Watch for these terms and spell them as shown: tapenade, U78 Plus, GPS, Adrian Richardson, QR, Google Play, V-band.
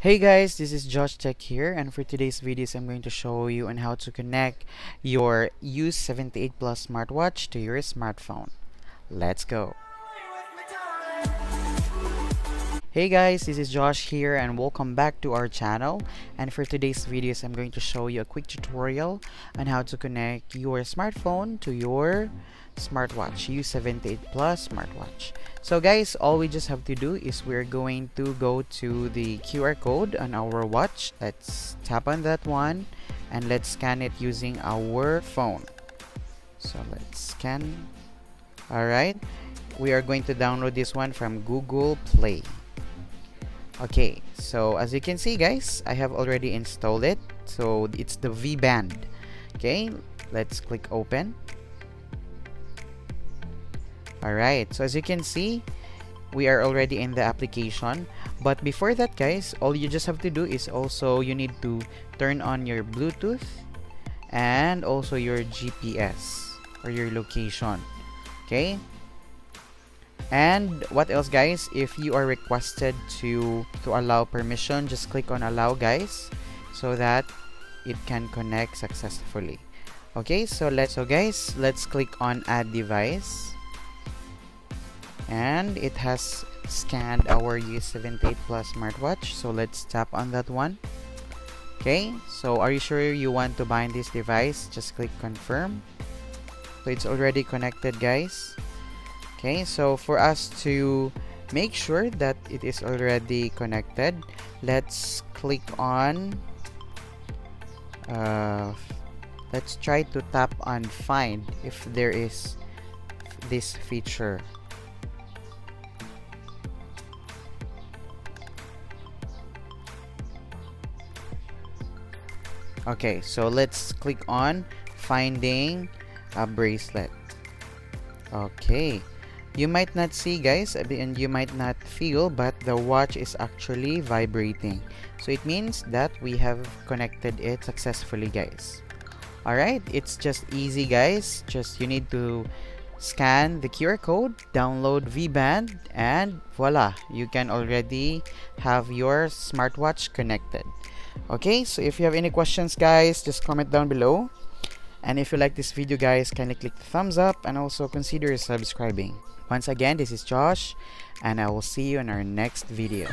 Hey guys, this is Josh Tech here, and for today's videos I'm going to show you on how to connect your U78 Plus smartwatch to your smartphone. Let's go. Hey guys, this is Josh here and welcome back to our channel, and for today's videos I'm going to show you a quick tutorial on how to connect your smartphone to your smartwatch, U78 Plus smartwatch. So guys, all we just have to do is we're going to go to the QR code on our watch. Let's tap on that one and let's scan it using our phone. So let's scan. Alright, we are going to download this one from Google Play. Okay, so as you can see guys, I have already installed it. So it's the V-band. Okay, let's click open. Alright, so as you can see, we are already in the application. But before that guys, all you just have to do is also you need to turn on your Bluetooth and also your GPS or your location. Okay, and what else guys, if you are requested to allow permission, just click on allow guys, so that it can connect successfully. Okay, so guys let's click on add device, and it has scanned our U78 Plus smartwatch, so let's tap on that one. Okay, so are you sure you want to bind this device? Just click confirm. So it's already connected guys. Okay, so for us to make sure that it is already connected, let's click on let's try to tap on find if there is this feature. Okay, so let's click on finding a bracelet. Okay, you might not see guys and you might not feel, but the watch is actually vibrating, so it means that we have connected it successfully guys. Alright, it's just easy guys, just you need to scan the QR code, download V-band, and voila, you can already have your smartwatch connected. Okay, so if you have any questions guys, just comment down below, and if you like this video guys, kindly click the thumbs up and also consider subscribing. Once again, this is Josh, and I will see you in our next video.